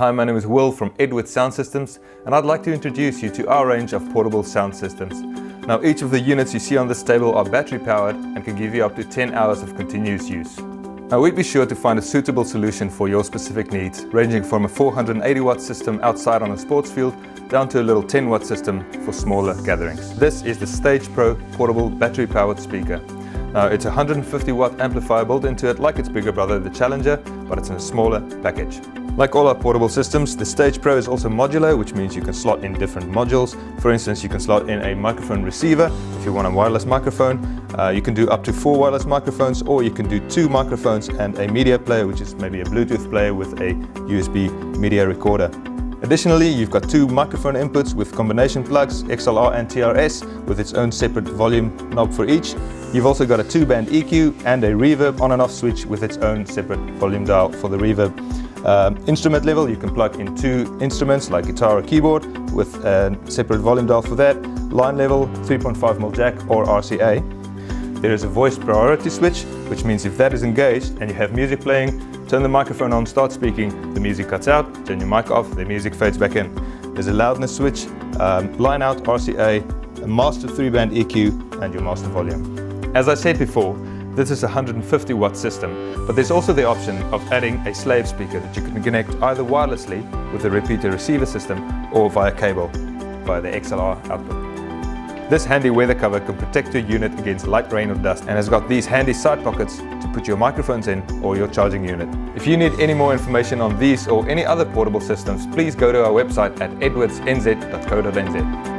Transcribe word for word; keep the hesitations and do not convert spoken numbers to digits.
Hi, my name is Will from Edwards Sound Systems, and I'd like to introduce you to our range of portable sound systems. Now, each of the units you see on this table are battery powered and can give you up to ten hours of continuous use. Now, we'd be sure to find a suitable solution for your specific needs, ranging from a four hundred eighty watt system outside on a sports field down to a little ten watt system for smaller gatherings. This is the Stage Pro portable battery powered speaker. Now, it's a one hundred fifty watt amplifier built into it like its bigger brother, the Challenger, but it's in a smaller package. Like all our portable systems, the Stage Pro is also modular, which means you can slot in different modules. For instance, you can slot in a microphone receiver if you want a wireless microphone. Uh, you can do up to four wireless microphones, or you can do two microphones and a media player, which is maybe a Bluetooth player with a U S B media recorder. Additionally, you've got two microphone inputs with combination plugs, X L R and T R S, with its own separate volume knob for each. You've also got a two-band E Q and a reverb on and off switch with its own separate volume dial for the reverb. Um, instrument level, you can plug in two instruments like guitar or keyboard with a separate volume dial for that. Line level, three point five millimeter jack or R C A. There is a voice priority switch, which means if that is engaged and you have music playing, turn the microphone on, start speaking, the music cuts out. Turn your mic off, the music fades back in. There's a loudness switch, um, line out, R C A, a master three-band E Q and your master volume. As I said before, this is a one hundred fifty watt system, but there's also the option of adding a slave speaker that you can connect either wirelessly with the repeater receiver system or via cable, via the X L R output. This handy weather cover can protect your unit against light rain or dust and has got these handy side pockets to put your microphones in or your charging unit. If you need any more information on these or any other portable systems, please go to our website at edwards n z dot co dot n z.